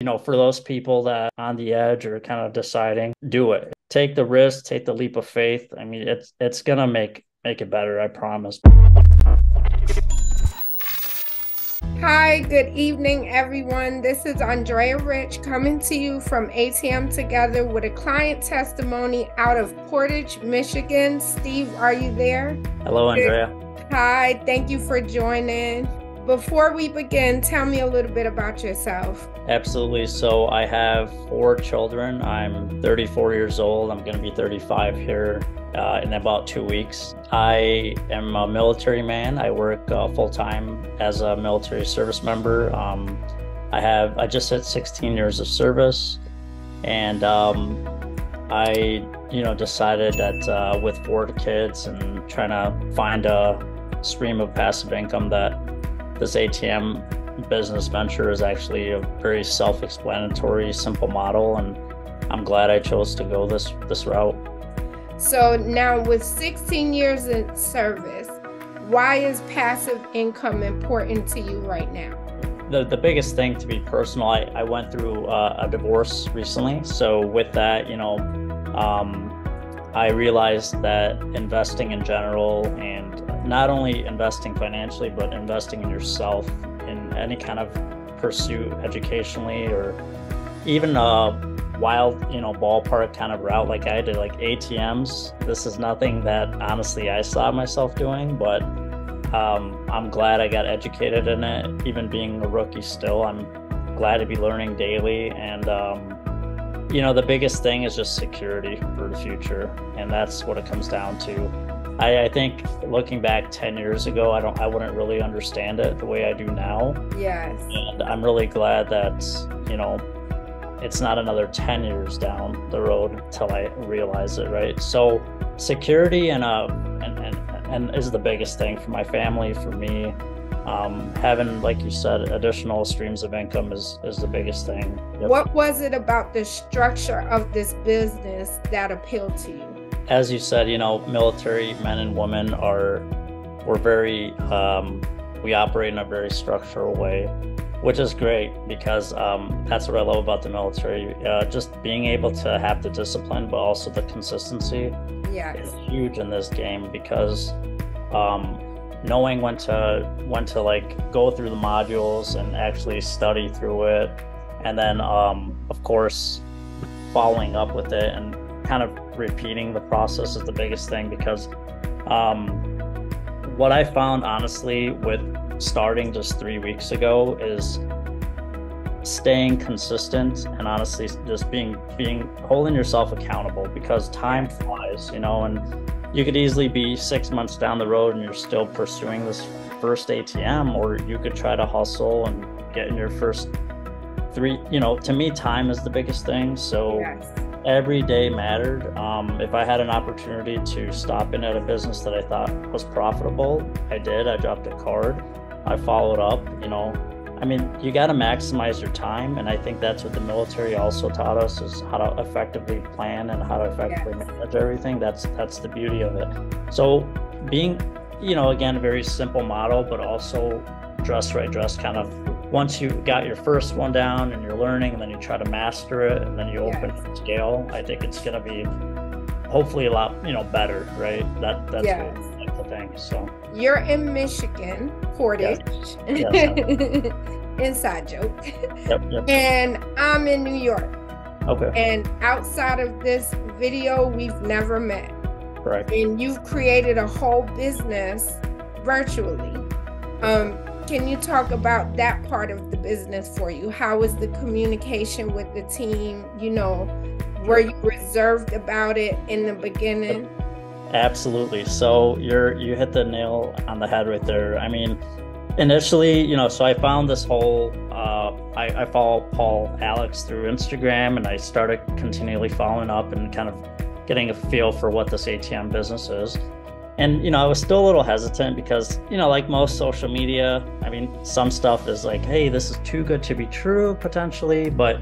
You know, for those people that on the edge or kind of deciding, do it. Take the risk, take the leap of faith. I mean, it's going to make it better, I promise. Hi, good evening, everyone. This is Andrea Rich coming to you from ATM Together with a client testimony out of Portage, Michigan. Steve, are you there? Hello, Andrea. Hi, thank you for joining. Before we begin, tell me a little bit about yourself. Absolutely. So I have 4 children. I'm 34 years old. I'm going to be 35 here in about 2 weeks. I am a military man. I work full-time as a military service member. I just hit 16 years of service, and I decided that with 4 kids and trying to find a stream of passive income, that this ATM business venture is actually a very self-explanatory, simple model, and I'm glad I chose to go this route. So now, with 16 years in service, why is passive income important to you right now? The biggest thing, to be personal, I went through a divorce recently. So with that, I realized that investing in general, and not only investing financially, but investing in yourself in any kind of pursuit, educationally, or even a wild, ballpark kind of route like I did, like ATMs. This is nothing that honestly I saw myself doing, but I'm glad I got educated in it. Even being a rookie still, I'm glad to be learning daily. And the biggest thing is just security for the future, and that's what it comes down to. I think looking back 10 years ago, I wouldn't really understand it the way I do now. Yes. And I'm really glad that, it's not another 10 years down the road till I realize it, right? So security and is the biggest thing for my family, for me. Having, like you said, additional streams of income is the biggest thing. Yep. What was it about the structure of this business that appealed to you? As you said, military men and women we operate in a very structural way, which is great because that's what I love about the military. Just being able to have the discipline, but also the consistency, is huge in this game, because knowing when to like go through the modules and actually study through it, and then of course following up with it and kind of repeating the process is the biggest thing, because what I found honestly with starting just 3 weeks ago is staying consistent, and honestly just being holding yourself accountable, because time flies, and you could easily be 6 months down the road and you're still pursuing this first ATM, or you could try to hustle and get in your first 3. To me, time is the biggest thing. So every day mattered. If I had an opportunity to stop in at a business that I thought was profitable, I did. I dropped a card. I followed up. I mean, you got to maximize your time, and I think that's what the military also taught us, is how to effectively plan and how to effectively manage everything. That's the beauty of it. So being, again, a very simple model, but also dress kind of. Once you got your first one down and you're learning, and then you try to master it, and then you open the scale, I think it's going to be hopefully a lot, better, right? That's the thing. So you're in Michigan, Portage, yes. Inside joke. Yep. And I'm in New York. Okay. And outside of this video, we've never met. Correct. And you've created a whole business virtually. Can you talk about that part of the business for you? How was the communication with the team? Were you reserved about it in the beginning? Absolutely. So you hit the nail on the head right there. I mean, initially, so I found this whole, I follow Paul Alex through Instagram, and I started continually following up and kind of getting a feel for what this ATM business is. And, I was still a little hesitant because, like most social media, I mean, some stuff is like, hey, this is too good to be true, potentially. But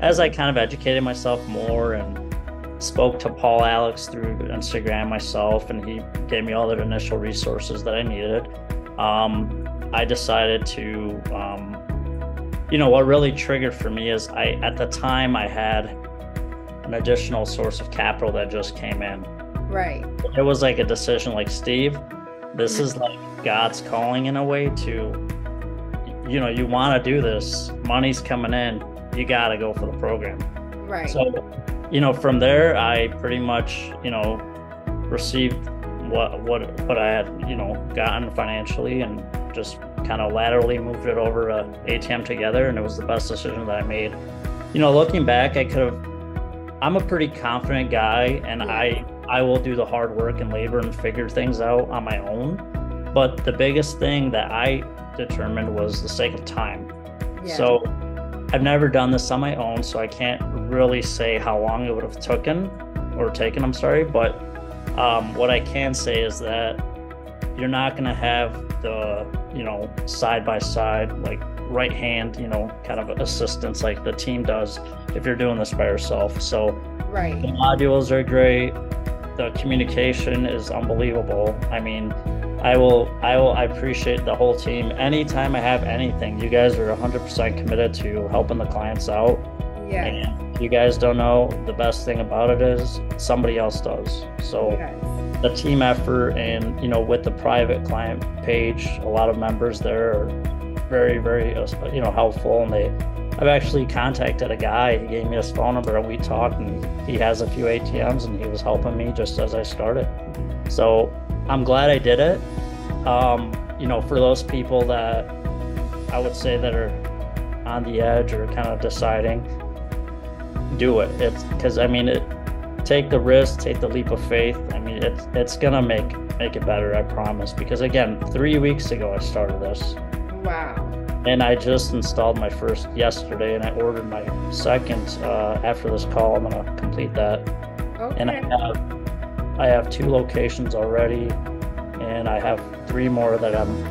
as I kind of educated myself more and spoke to Paul Alex through Instagram myself, and he gave me all the initial resources that I needed, I decided to You know, what really triggered for me is at the time I had an additional source of capital that just came in. Right. It was like a decision like, Steve, this is like God's calling in a way to, you know, you want to do this, money's coming in, you got to go for the program. Right. So, you know, from there, I pretty much, you know, received what I had, you know, gotten financially and just kind of laterally moved it over to ATMTogether, and it was the best decision that I made. You know, looking back, I could have, I'm a pretty confident guy, and I will do the hard work and labor and figure things out on my own. But the biggest thing that I determined was the sake of time. Yeah. So I've never done this on my own, so I can't really say how long it would have taken, I'm sorry. But what I can say is that you're not going to have the, you know, side-by-side, like right hand, you know, kind of assistance like the team does if you're doing this by yourself. So right. The modules are great. The communication is unbelievable. I mean, I appreciate the whole team. Anytime I have anything, you guys are 100% committed to helping the clients out. Yeah. And you guys don't know, the best thing about it is somebody else does. So yes. The team effort, and, you know, with the private client page, a lot of members there are very, very, you know, helpful. And I've actually contacted a guy, he gave me his phone number and we talked, and he has a few ATMs and he was helping me just as I started. So I'm glad I did it. You know, for those people that I would say that are on the edge or kind of deciding, do it. It's because, I mean, take the risk, take the leap of faith. I mean, it's gonna make it better, I promise. Because again, 3 weeks ago I started this. Wow. And I just installed my first yesterday, and I ordered my second after this call. I'm gonna complete that. Okay. And I have 2 locations already, and I have 3 more that I'm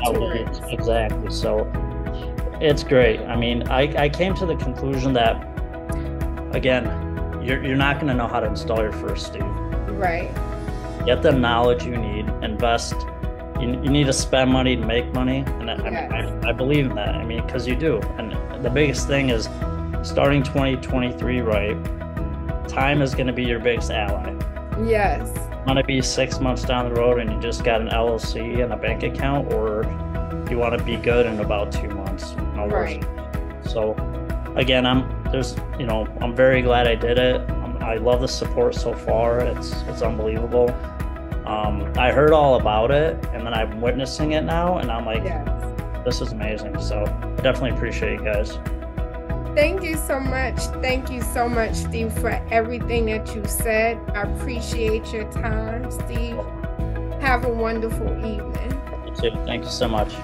out with. Exactly. So it's great. I mean, I came to the conclusion that, again, you're not gonna know how to install your first, Steve. Right. Get the knowledge you need. Invest. You need to spend money to make money, and yes. I believe in that. I mean, because you do. And the biggest thing is starting 2023 right. Time is going to be your biggest ally. Yes. You want to be 6 months down the road and you just got an LLC and a bank account, or you want to be good in about 2 months. No worries. Right. So, again, you know, I'm very glad I did it. I love the support so far. It's unbelievable. I heard all about it, and then I'm witnessing it now, and I'm like, yes. This is amazing. So I definitely appreciate you guys. Thank you so much. Thank you so much, Steve, for everything that you said. I appreciate your time, Steve. Have a wonderful evening. You too. Thank you so much.